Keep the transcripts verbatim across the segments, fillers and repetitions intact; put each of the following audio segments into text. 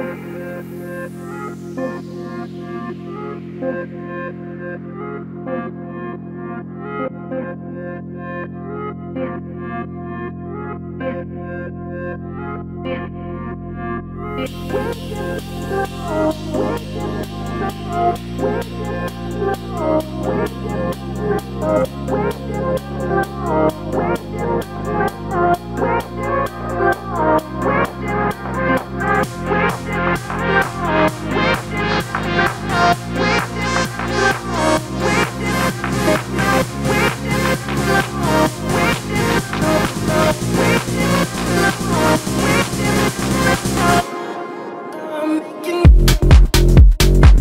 I'm making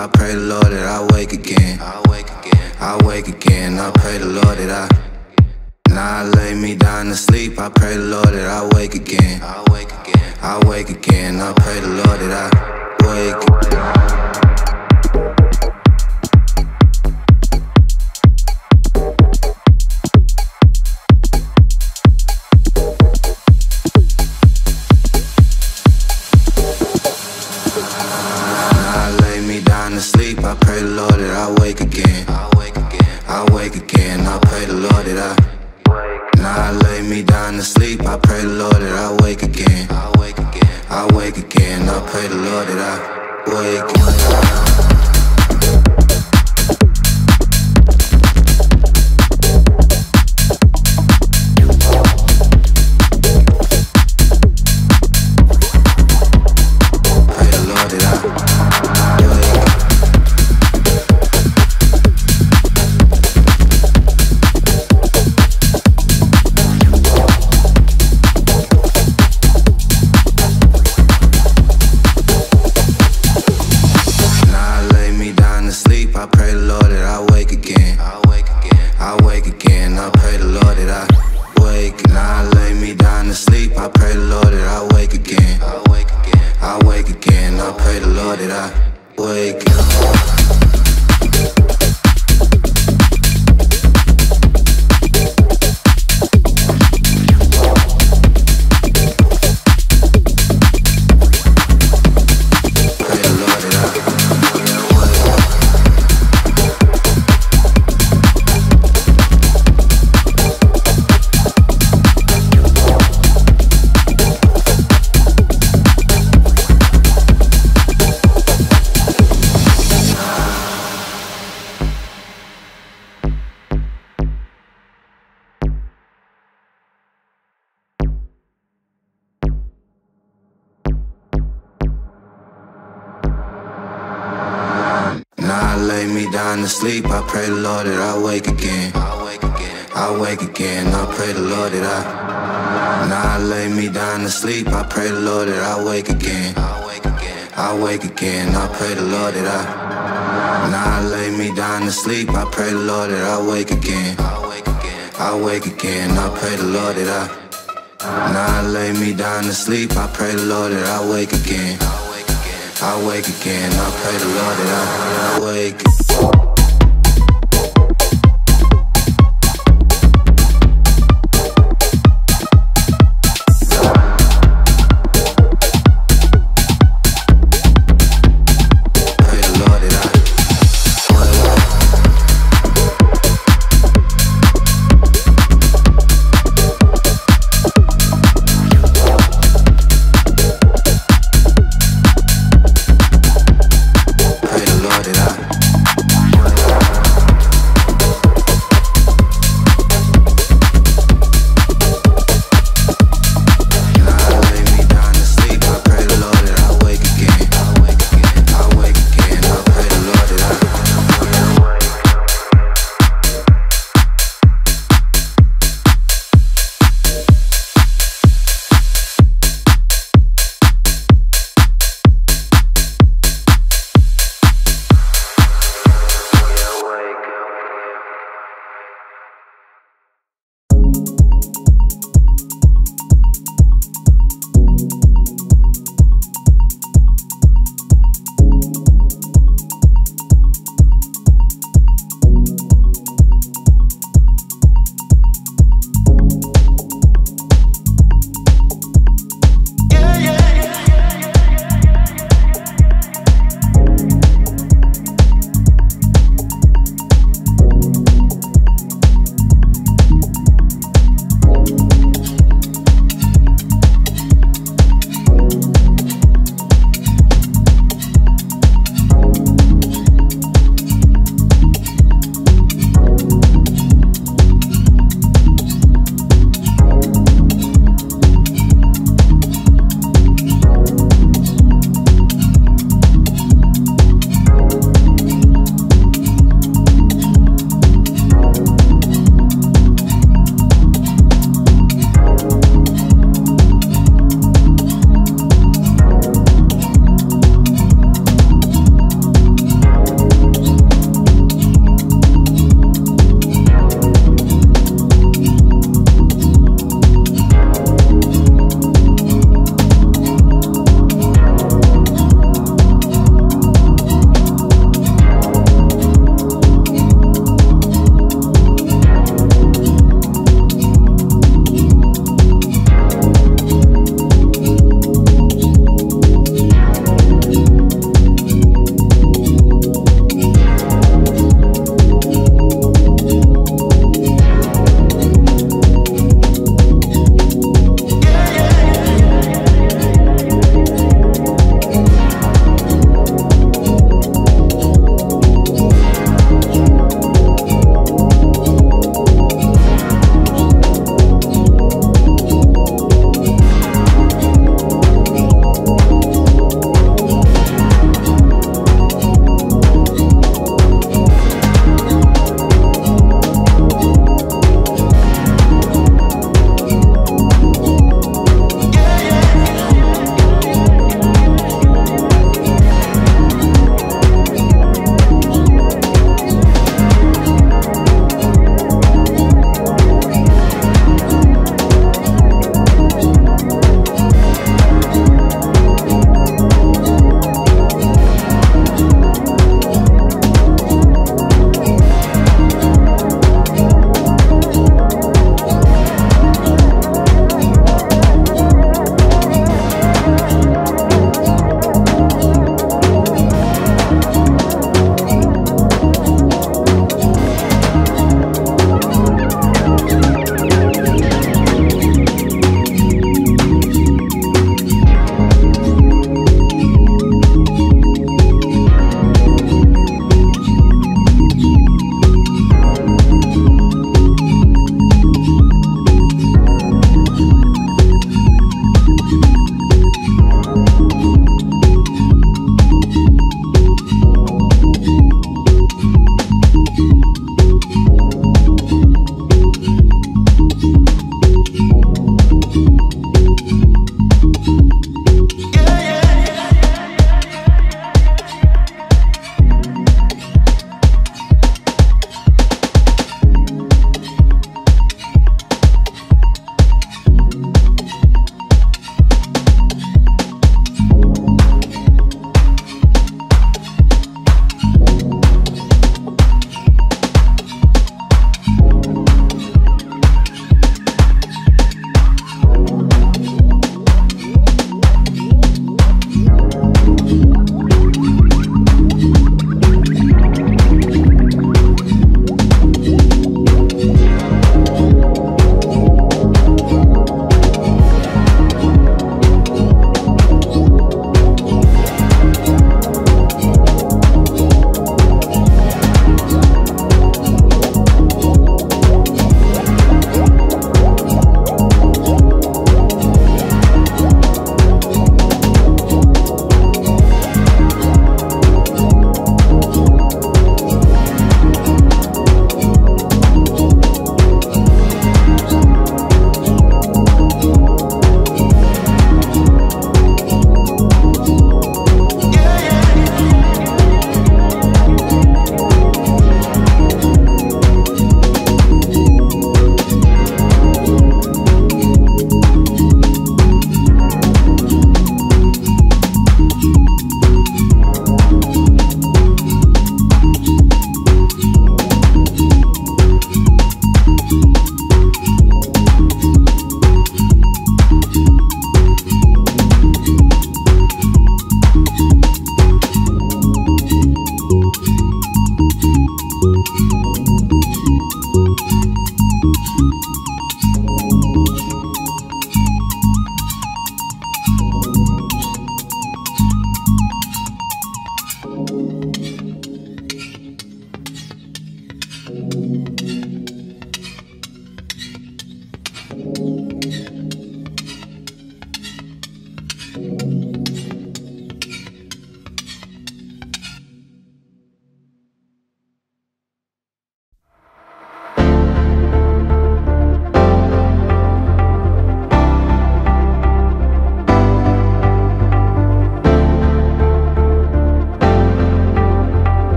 I pray the Lord that I wake again. I wake again. I wake again. I pray the Lord that I. Now I lay me down to sleep. I pray the Lord that I wake again. I wake again. I wake again. I pray the Lord that I wake again. I pray the Lord that I wake again. I wake again. I wake again. I pray the Lord that I. Now I lay me down to sleep. I pray the Lord that I wake again. I wake again. I wake again. I pray the Lord that I wake again. I pray the Lord that I wake again. I wake again. I wake again. I pray the Lord that I. Now I lay me down to sleep. I pray the Lord that I wake again. I wake again. I wake again. I pray the Lord that I. Now I lay me down to sleep. I pray the Lord that I wake again. I wake again. I wake again. I pray the Lord that I. Now I lay me down to sleep. I pray the Lord that I wake again. I wake again. I wake again. I pray the Lord that I wake. Did I?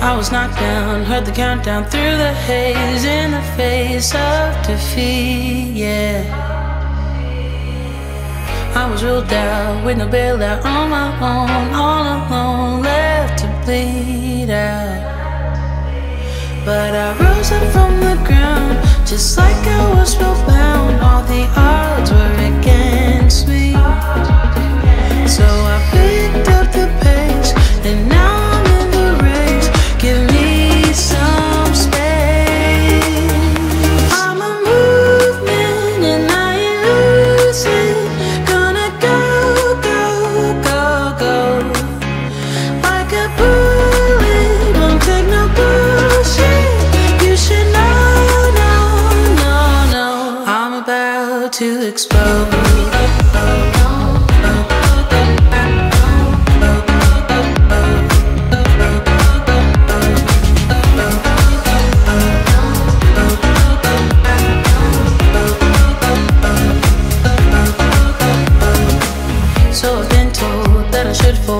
I was knocked down, heard the countdown through the haze, in the face of defeat, yeah. I was ruled out, with no bailout, on my own, all alone, left to bleed out. But I rose up from the ground, just like I was spellbound, all the odds were against me. So I picked up the pace, and now I'm in the race. Give me some space. I'm a movement and I ain't losing. Gonna go, go, go, go. Like a bullet, won't take no bullshit. You should know, no, no, no. I'm about to explode.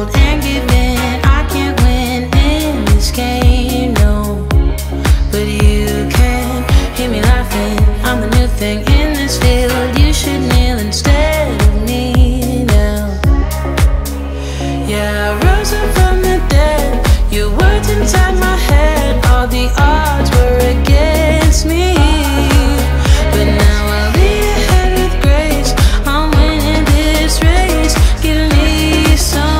And give in, I can't win in this game, no. But you can hear me laughing, I'm the new thing in this field. You should kneel instead of me now. Yeah, I rose up from the dead, your words inside my head, all the odds were against me. But now I lead ahead with grace, I'm winning this race. Give me some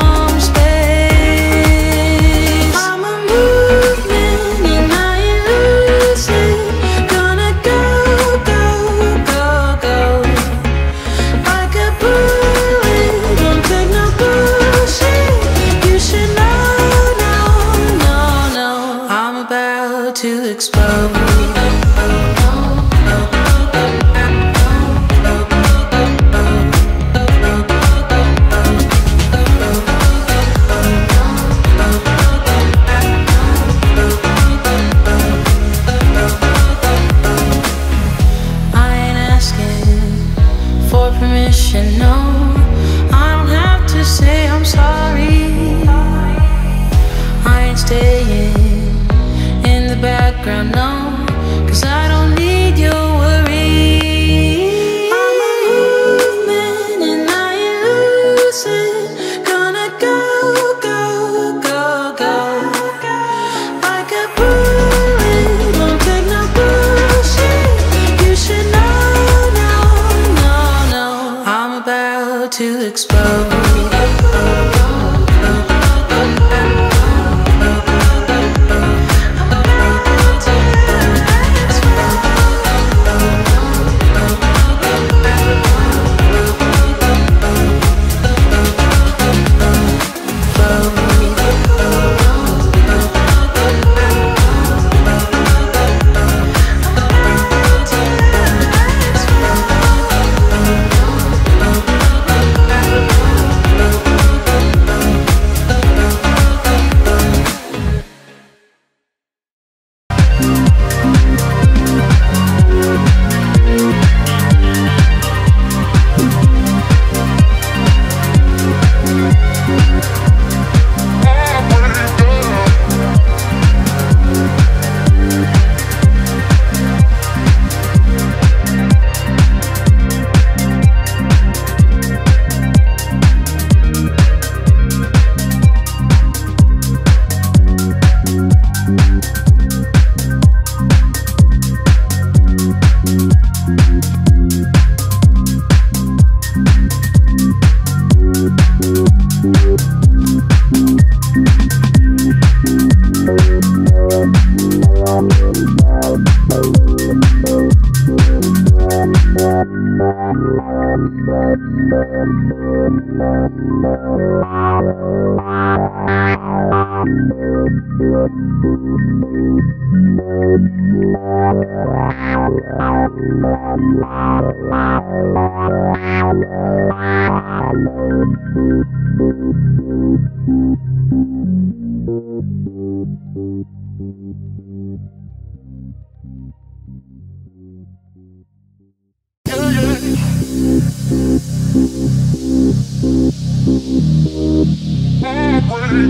to explode. To explode.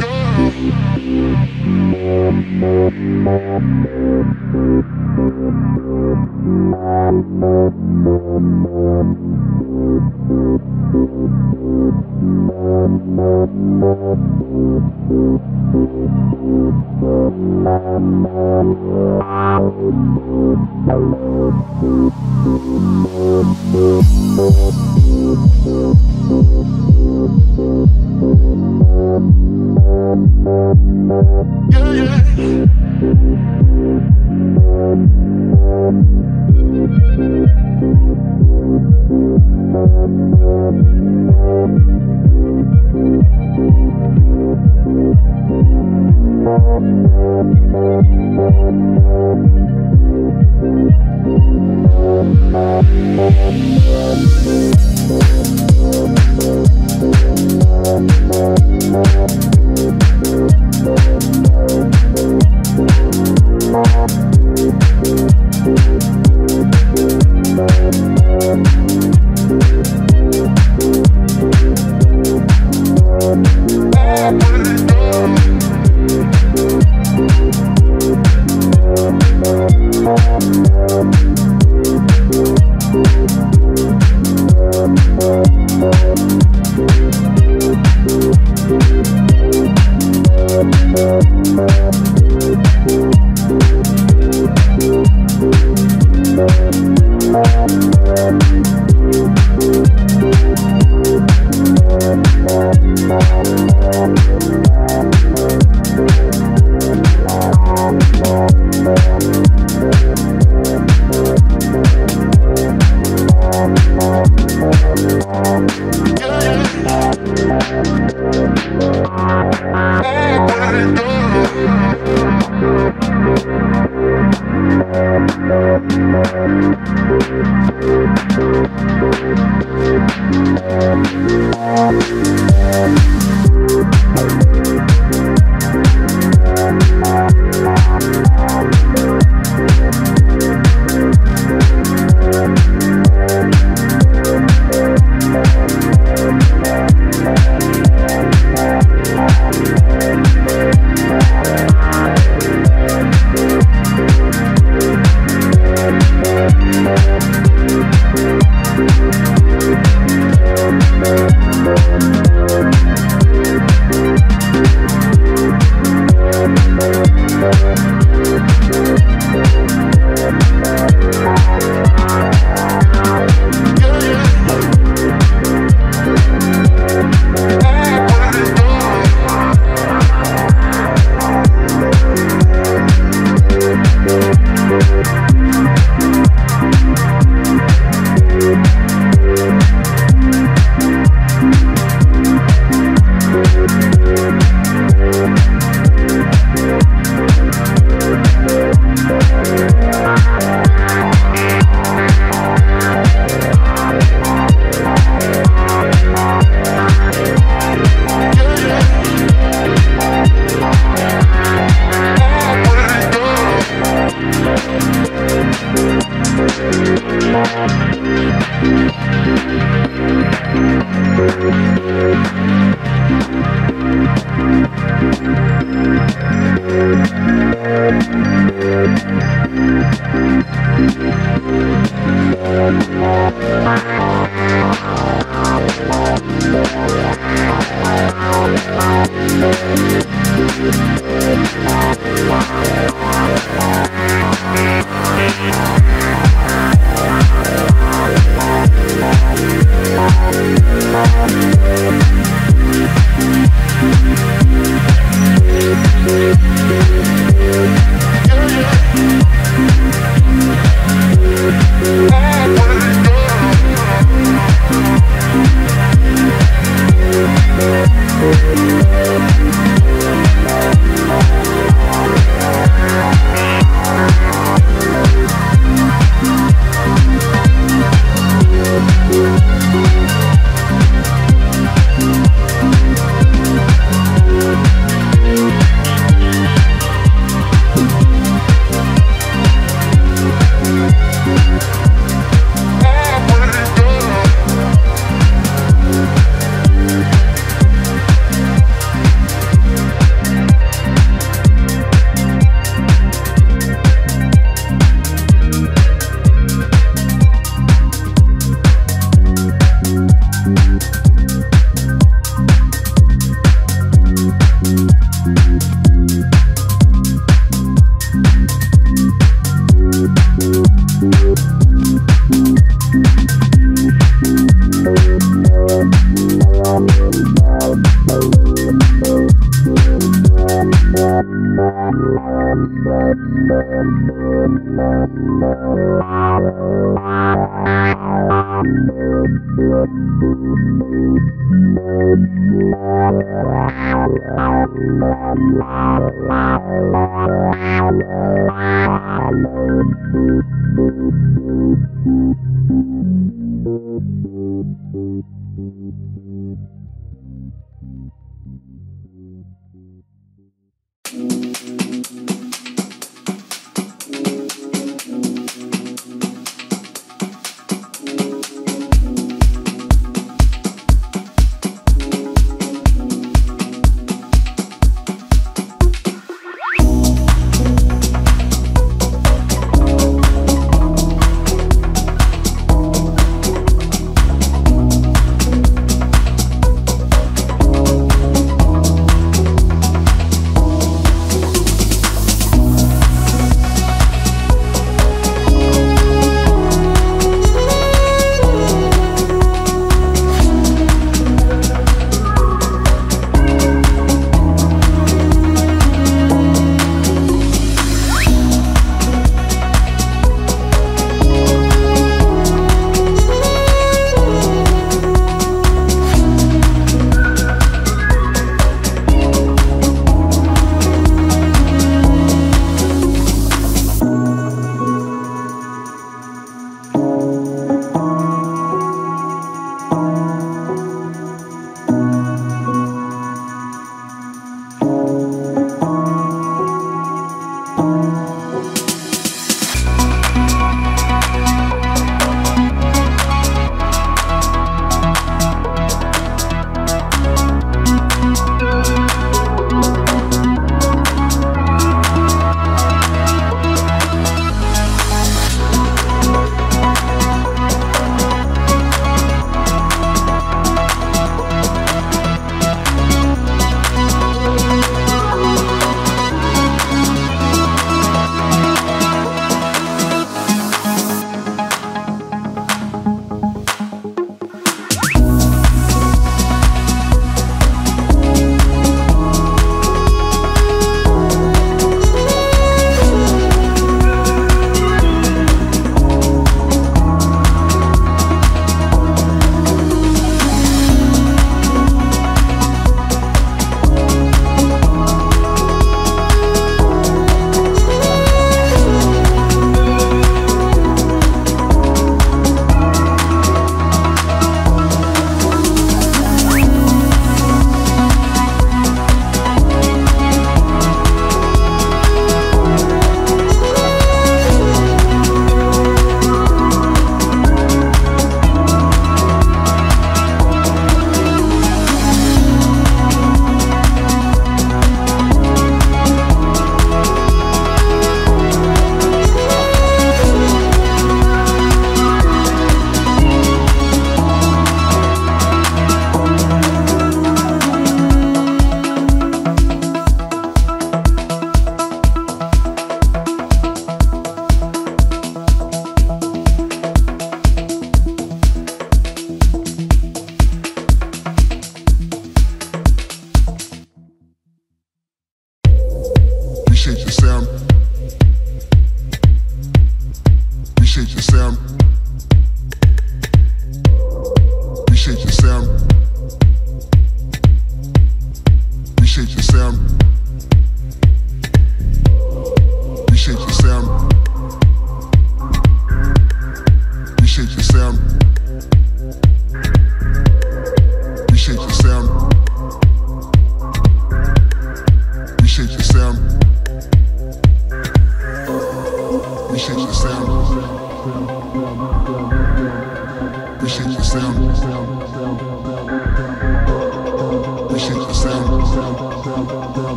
Down.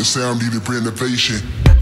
Sound needed renovation.